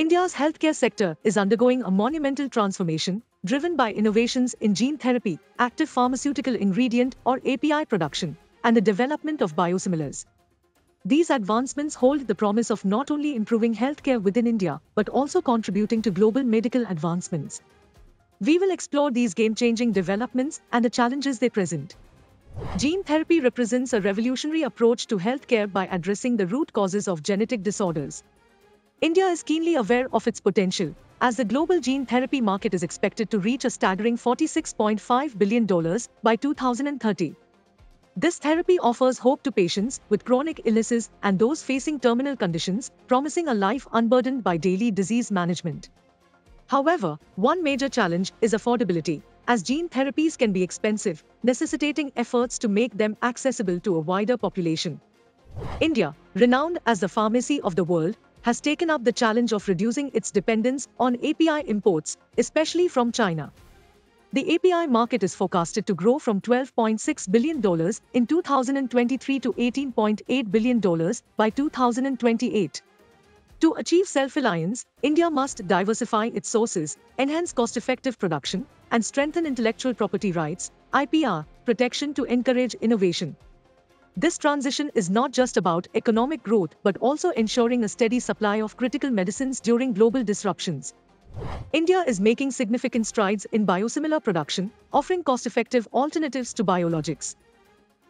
India's healthcare sector is undergoing a monumental transformation, driven by innovations in gene therapy, active pharmaceutical ingredient or API production, and the development of biosimilars. These advancements hold the promise of not only improving healthcare within India, but also contributing to global medical advancements. We will explore these game-changing developments and the challenges they present. Gene therapy represents a revolutionary approach to healthcare by addressing the root causes of genetic disorders. India is keenly aware of its potential, as the global gene therapy market is expected to reach a staggering $46.5 billion by 2030. This therapy offers hope to patients with chronic illnesses and those facing terminal conditions, promising a life unburdened by daily disease management. However, one major challenge is affordability, as gene therapies can be expensive, necessitating efforts to make them accessible to a wider population. India, renowned as the pharmacy of the world, has taken up the challenge of reducing its dependence on API imports, especially from China. The API market is forecasted to grow from $12.6 billion in 2023 to $18.8 billion by 2028. To achieve self-reliance, India must diversify its sources, enhance cost-effective production, and strengthen intellectual property rights (IPR) protection to encourage innovation. This transition is not just about economic growth, but also ensuring a steady supply of critical medicines during global disruptions. India is making significant strides in biosimilar production, offering cost-effective alternatives to biologics.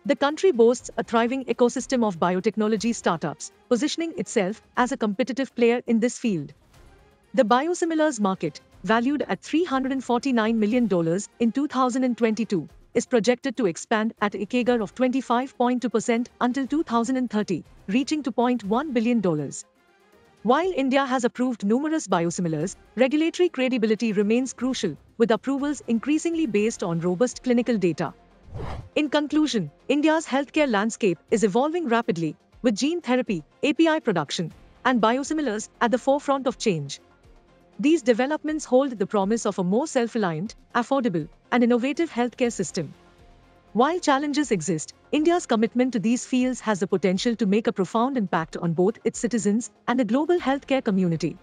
The country boasts a thriving ecosystem of biotechnology startups, positioning itself as a competitive player in this field. The biosimilars market, valued at $349 million in 2022, is projected to expand at a CAGR of 25.2% until 2030, reaching $2.1 billion. While India has approved numerous biosimilars, regulatory credibility remains crucial, with approvals increasingly based on robust clinical data. In conclusion, India's healthcare landscape is evolving rapidly, with gene therapy, API production, and biosimilars at the forefront of change. These developments hold the promise of a more self-reliant, affordable, and innovative healthcare system. While challenges exist, India's commitment to these fields has the potential to make a profound impact on both its citizens and the global healthcare community.